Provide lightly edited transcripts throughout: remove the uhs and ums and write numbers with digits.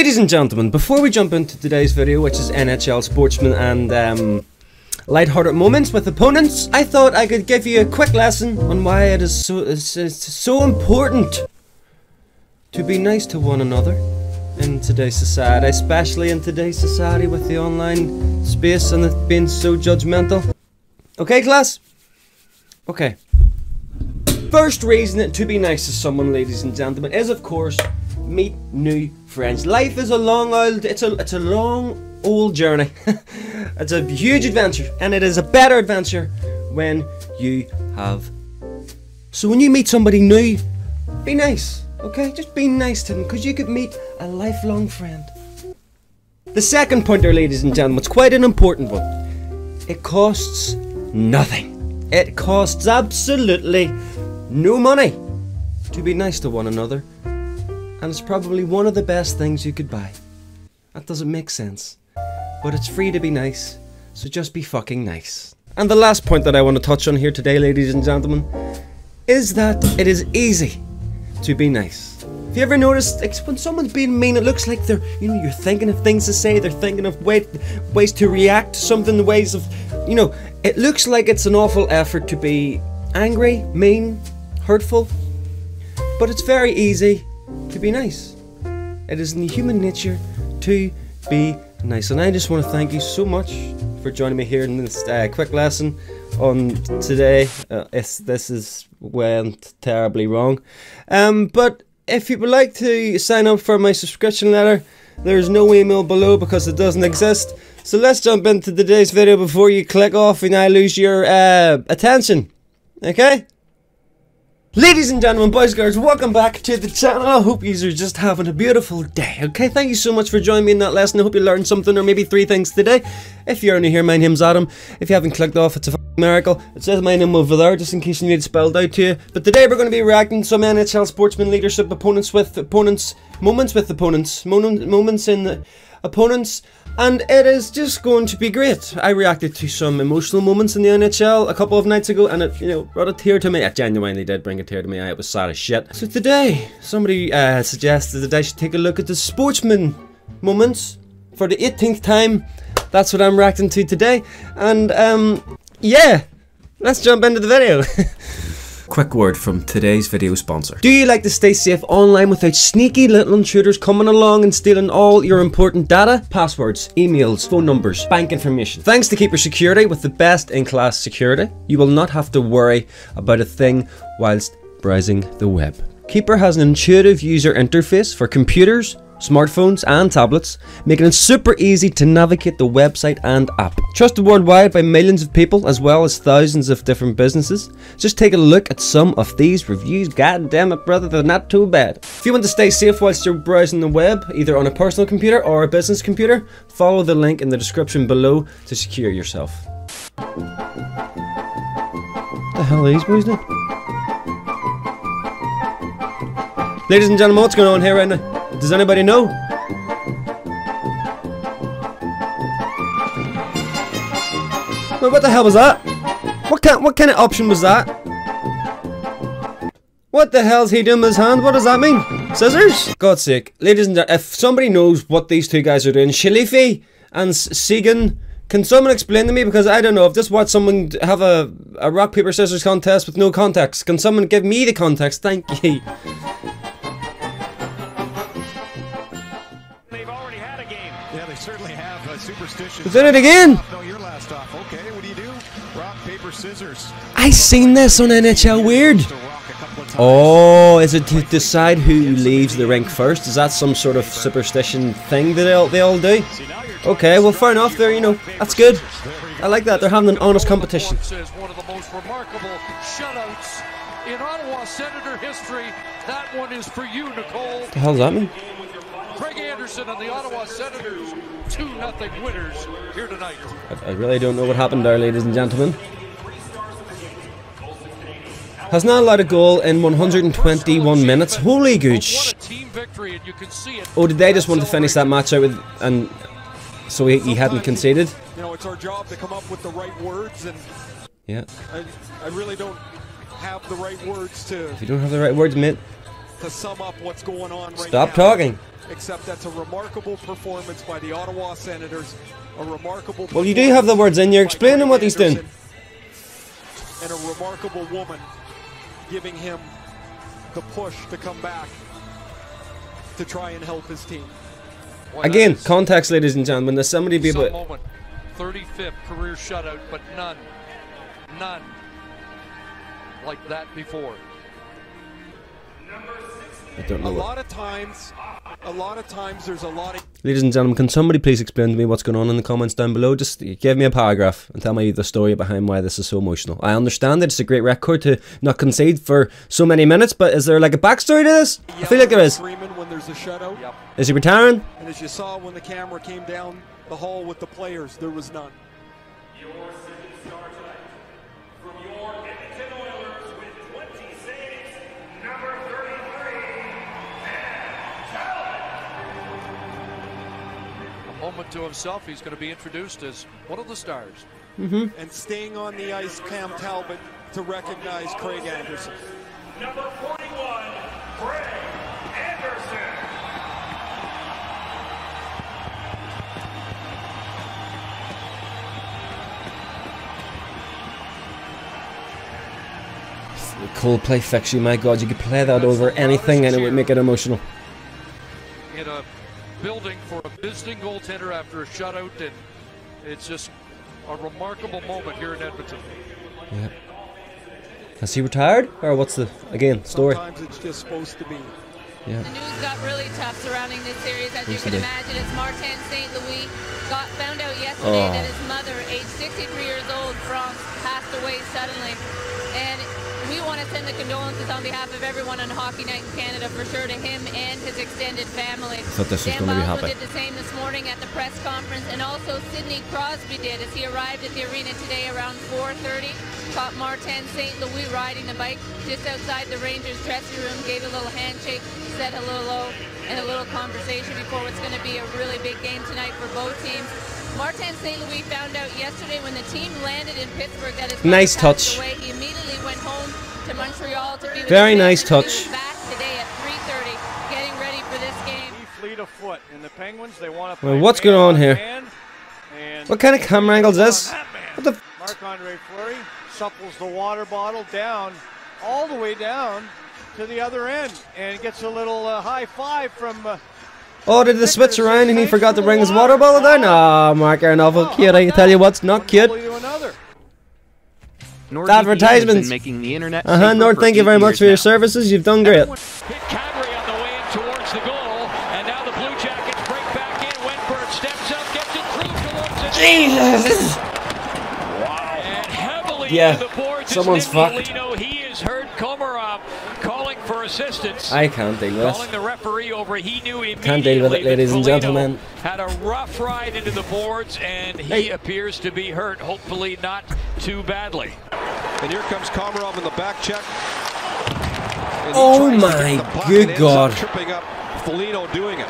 Ladies and gentlemen, before we jump into today's video, which is NHL sportsmen and lighthearted moments with opponents, I thought I could give you a quick lesson on why it is so important to be nice to one another in today's society, especially in today's society with the online space and it being so judgmental. Okay, class? Okay. First reason to be nice to someone, ladies and gentlemen, is of course meet new friends. Life is a long old, it's a long old journey. It's a huge adventure, and it is a better adventure when you have. So when you meet somebody new, be nice, okay? Just be nice to them, because you could meet a lifelong friend. The second point there, ladies and gentlemen, it's quite an important one. It costs nothing. It costs absolutely no money to be nice to one another, and it's probably one of the best things you could buy. That doesn't make sense, but it's free to be nice, so just be fucking nice. And the last point that I want to touch on here today, ladies and gentlemen, is that it is easy to be nice. Have you ever noticed, like, when someone's being mean, it looks like they're, you know, you're thinking of things to say, they're thinking of ways to react to something, ways of, you know, it looks like it's an awful effort to be angry, mean, hurtful, but it's very easy to be nice. It is in human nature to be nice, and I just want to thank you so much for joining me here in this quick lesson on today. This is went terribly wrong, but if you would like to sign up for my subscription letter, there's no email below because it doesn't exist. So let's jump into today's video before you click off and I lose your attention, okay? Ladies and gentlemen, boys and girls, welcome back to the channel. I hope you are just having a beautiful day, okay? Thank you so much for joining me in that lesson. I hope you learned something, or maybe three things today. If you're only here, my name's Adam. If you haven't clicked off, it's a f***ing miracle. It says my name over there, just in case you need it spelled out to you. But today we're going to be reacting to some NHL sportsman leadership moments with opponents, and it is just going to be great. I reacted to some emotional moments in the NHL a couple of nights ago, and it, you know, brought a tear to me. It genuinely did bring a tear to me. It was sad as shit. So today, somebody suggested that I should take a look at the sportsman moments for the 18th time. That's what I'm reacting to today, and yeah, let's jump into the video. Quick word from today's video sponsor. Do you like to stay safe online without sneaky little intruders coming along and stealing all your important data? Passwords, emails, phone numbers, bank information. Thanks to Keeper Security, with the best in class security, you will not have to worry about a thing whilst browsing the web. Keeper has an intuitive user interface for computers, smartphones and tablets, making it super easy to navigate the website and app. Trusted worldwide by millions of people as well as thousands of different businesses. Just take a look at some of these reviews. God damn it, brother, they're not too bad. If you want to stay safe whilst you're browsing the web, either on a personal computer or a business computer, follow the link in the description below to secure yourself. What the hell are these boys now? Ladies and gentlemen, what's going on here right now? Does anybody know? Wait, what the hell was that? What kind of option was that? What the hell's he doing with his hand? What does that mean? Scissors? God's sake, ladies and gentlemen, if somebody knows what these two guys are doing, Shalifi and Segan, can someone explain to me? Because I don't know. I've just watched someone have a rock paper scissors contest with no context. Can someone give me the context? Thank you. He's done it again! I seen this on NHL Weird! Oh, is it to decide who leaves the rink first? Is that some sort of superstition thing that they all do? Okay, well fair enough there, you know, that's good. I like that, they're having an honest competition. One of the most remarkable shutouts in Ottawa Senator history. That one is for you, Nicole. What the hell does that mean? Craig Anderson and the Ottawa Senators, 2-0 winners here tonight. I really don't know what happened there, ladies and gentlemen. Has not allowed a goal in 121 minutes. Holy good shit. Oh, did they just want to finish that match out with, and so he hadn't conceded? You know, it's our job to come up with the right words, and yeah, I really don't have the right words to. If you don't have the right words, mate, to sum up what's going on right now. Stop talking. Except that's a remarkable performance by the Ottawa Senators. A remarkable. Well, you do have the words in. You're explaining what he's doing. And a remarkable woman giving him the push to come back to try and help his team. Boy, again, context, ladies and gentlemen. There's somebody be able. 35th career shutout, but none like that before. I don't know. A lot of times there's a lot of. Ladies and gentlemen, can somebody please explain to me what's going on in the comments down below? Just give me a paragraph and tell me the story behind why this is so emotional. I understand that it's a great record to not concede for so many minutes, but is there like a backstory to this? I feel like there is. When there's a shutout. Yep. Is he retiring? And as you saw when the camera came down the hall with the players, there was none. Moment to himself. He's going to be introduced as one of the stars. Mm-hmm. And staying on the ice, Cam Talbot to recognize Craig Anderson. Number 41, Craig Anderson. Coldplay Fix You, my God, you could play that over anything and it would make it emotional. In a building for a visiting goaltender after a shutout, and it's just a remarkable moment here in Edmonton. Yep. Has he retired, or what's the story? Sometimes it's just supposed to be. Yeah. The news got really tough surrounding this series, as you can imagine. It's Martin St. Louis found out yesterday that his mother, aged 63 years old, from passed away suddenly, and we want to send the condolences on behalf of everyone on Hockey Night in Canada, for sure, to him and his extended family. I thought this was going to be happening. Did the same this morning at the press conference, and also Sidney Crosby did as he arrived at the arena today around 4:30. Caught Martin St. Louis riding the bike just outside the Rangers dressing room, gave a little handshake, said hello, and a little conversation before what's going to be a really big game tonight for both teams. Martin St. Louis found out yesterday when the team landed in Pittsburgh that his nice touch. Away. He immediately went home to Montreal to be with very nice touch. Back today at 3:30, getting ready for this game. Fleet of foot, and the Penguins, they want to play. Well, what's going on here? What kind of camera angle is this? What the? Marc Andre Fleury supples the water bottle down, all the way down to the other end, and gets a little high five from. Oh, did the switch around and he forgot to bring his water bottle down? Ah, Mark, you're an awful kid. I can tell you what's not cute. Advertisements. Nord, thank you very much for your services. You've done great. Jesus! Yeah, someone's fucked. Komarov calling for assistance. I can't deal with it. Calling the referee over. He knew immediately. Can't deal with it, ladies and gentlemen. Had a rough ride into the boards, and he appears to be hurt. Hopefully not too badly. And here comes Komarov in the back check. Oh my good God! Tripping up Foligno doing it.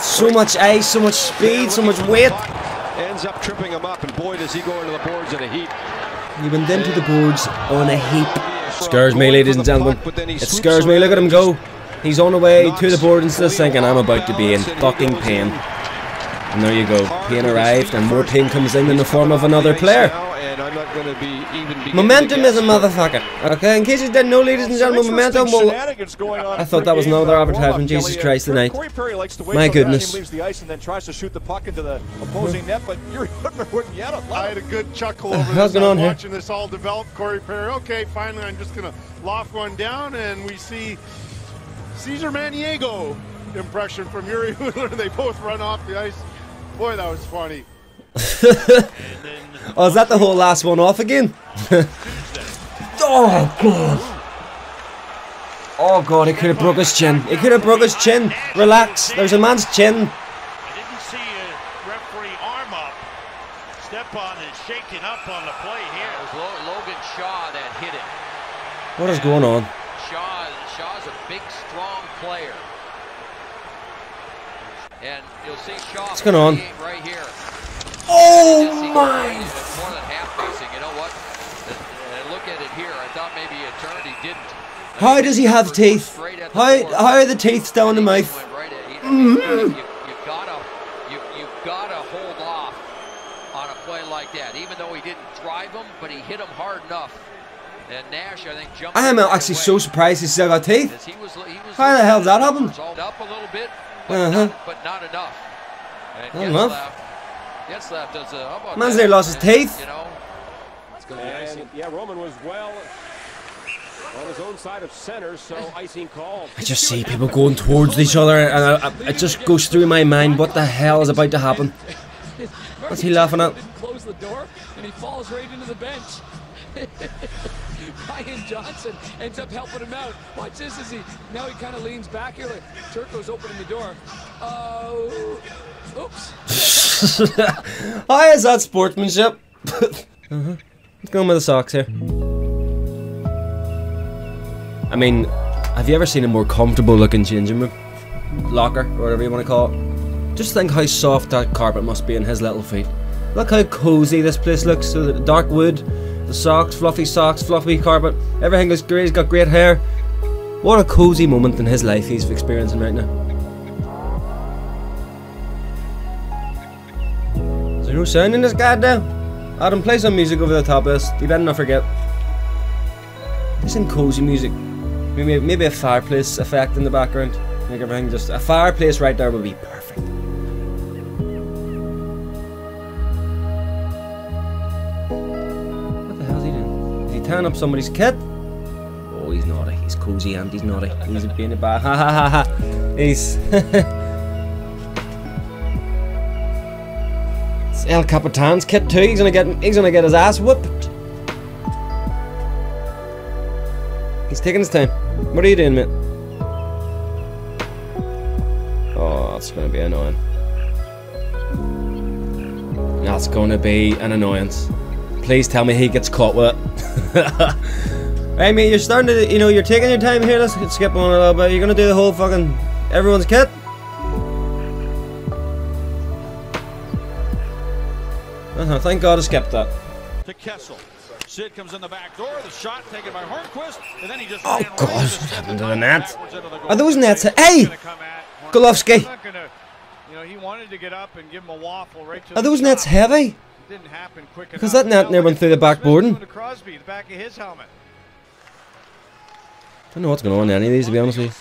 So much ice, so much speed, so much weight. Ends up tripping him up, and boy does he go into the boards in a heap. He went into the boards on a heap. Scares me, ladies and gentlemen. It scares me. Look at him go. He's on the way to the board instead of thinking I'm about to be in fucking pain. And there you go. Pain arrived, and more pain comes in the form of another player. Momentum is a motherfucker. Okay, in case you didn't know, ladies and gentlemen, momentum will. I thought that was another advertisement. Jesus Christ, tonight. My goodness. Leaves the ice and then tries to shoot the puck into the opposing net, but Yuri Hoodler wouldn't yet. I had a good chuckle over this. Watching this all develop, Corey Perry. Okay, finally, I'm just gonna loft one down, and we see Cesar Maniego impression from Yuri Hoodler. They both run off the ice. Boy, that was funny. Oh, is that the whole last one off again? Oh God! Oh God! He could have broke his chin. He could have broke his chin. Relax. There's a man's chin. I didn't see a referee arm up. Stepan is shaking up on the play here. It was Logan Shaw that hit it. What is going on? Shaw's a big, strong player. And you'll see Shaw. What's going on? Right here. Oh my! More than half facing. You know what? Look at it here. I thought maybe eternity didn't. How does he have teeth? Straight at How are the tastes down in my... You've got to hold off on a play like that, even though he didn't drive him, but he hit him hard enough. And Nash, I think, jumped. I am actually so surprised he's still got teeth. How the hell did that happen? Up a little bit, but not enough. And Getzlaf does a... Man's there lost his teeth. You know, it's going to be icing. Yeah, Roman was well on his own side of center, so icing call. I just see people going towards each other, and it just goes through my mind, what the hell is about to happen? What's he laughing at? Close the door, and he falls right into the bench. Ryan Johnson ends up helping him out. Watch this as he kind of leans back here like Turco's opening the door. Oh, oops. Why is that sportsmanship? Let's go with the socks here. I mean, have you ever seen a more comfortable looking changing room? Locker, or whatever you want to call it. Just think how soft that carpet must be in his little feet. Look how cozy this place looks. So the dark wood, the socks, fluffy carpet, everything is great. He's got great hair. What a cozy moment in his life he's experiencing right now. Is there no sound in this goddamn? Adam, play some music over the top of this. You better not forget. This isn't cozy music. Maybe a fireplace effect in the background. Make everything just... A fireplace right there would be perfect. Tan up somebody's kid. Oh, he's naughty. He's cozy and he's naughty. He's being a bad. Ha ha ha ha. He's. It's El Capitan's kid too. He's gonna get. He's gonna get his ass whooped. He's taking his time. What are you doing, mate? Oh, that's gonna be annoying. That's gonna be an annoyance. Please tell me he gets caught with it. Right, mate, you're starting to, you know, you're taking your time here. Let's skip on a little bit. You're going to do the whole fucking everyone's kit. Thank God I skipped that. To Kessel. Sid comes in the back door. The shot taken by Hornquist. And then he just... Oh, God, what's happened to the net? Are those nets? Hey! Golovsky. You know, he wanted to get up and give him a waffle right to... Are those nets heavy? Didn't happen quick enough. Because that net never went through the backboard. I don't know what's going on in any of these, to be honest with you.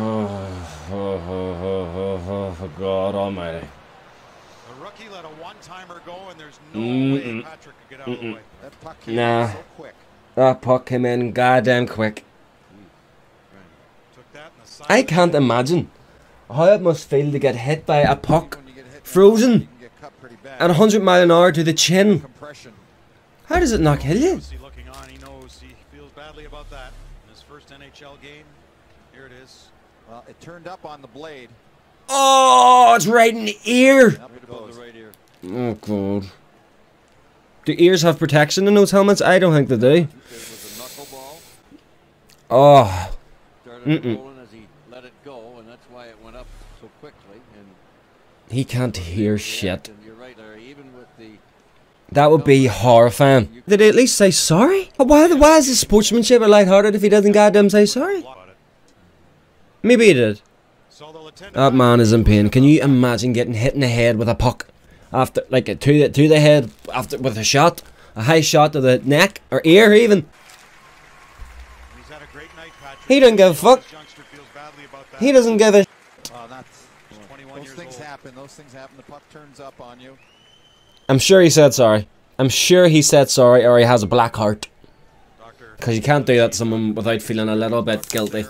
Oh, God almighty. The rookie let a one-timer go, and there's no way Patrick could get out of the way. That puck came in so quick. That puck came in goddamn quick. I can't imagine how it must feel to get hit by a puck, frozen, at 100 mile an hour to the chin. How does it not kill you? He knows he feels badly about that. In his first NHL game, here it is. Well, it turned up on the blade. Oh, it's right in the ear. Oh, God. Do ears have protection in those helmets? I don't think they do. Oh. He can't hear shit. That would be horrifying. Did he at least say sorry? Why is his sportsmanship lighthearted if he doesn't goddamn say sorry? Maybe he did. That man is in pain. Can you imagine getting hit in the head with a puck? After, like, to the head after with a shot? A high shot to the neck? Or ear, even? He doesn't give a fuck. He doesn't give a... Those things happen. The puck turns up on you. I'm sure he said sorry. I'm sure he said sorry, or he has a black heart. Because you can't do that to someone without feeling a little bit guilty.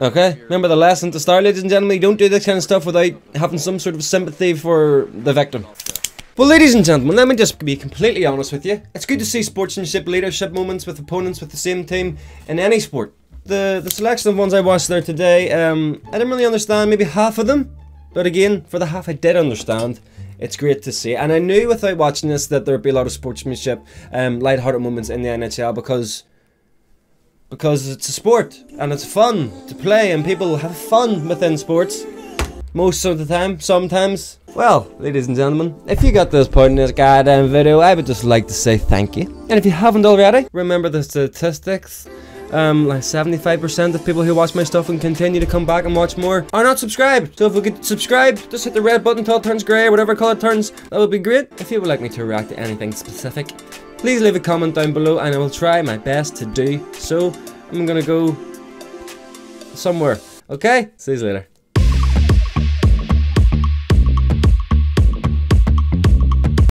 Okay, remember the lesson to start, ladies and gentlemen. You don't do this kind of stuff without having some sort of sympathy for the victim. Well, ladies and gentlemen, let me just be completely honest with you. It's good to see sportsmanship leadership moments with opponents with the same team in any sport. The selection of ones I watched there today, I didn't really understand maybe half of them, but again, for the half I did understand, it's great to see. And I knew without watching this that there would be a lot of sportsmanship, lighthearted moments in the NHL because it's a sport and it's fun to play and people have fun within sports. most of the time, sometimes. Well, ladies and gentlemen, if you got this part in this goddamn video, I would just like to say thank you. And if you haven't already, remember the statistics. Like 75% of people who watch my stuff and continue to come back and watch more are not subscribed. So if we could subscribe, just hit the red button until it turns grey or whatever colour it turns. That would be great. If you would like me to react to anything specific, please leave a comment down below and I will try my best to do so. I'm gonna go somewhere. Okay? See you later.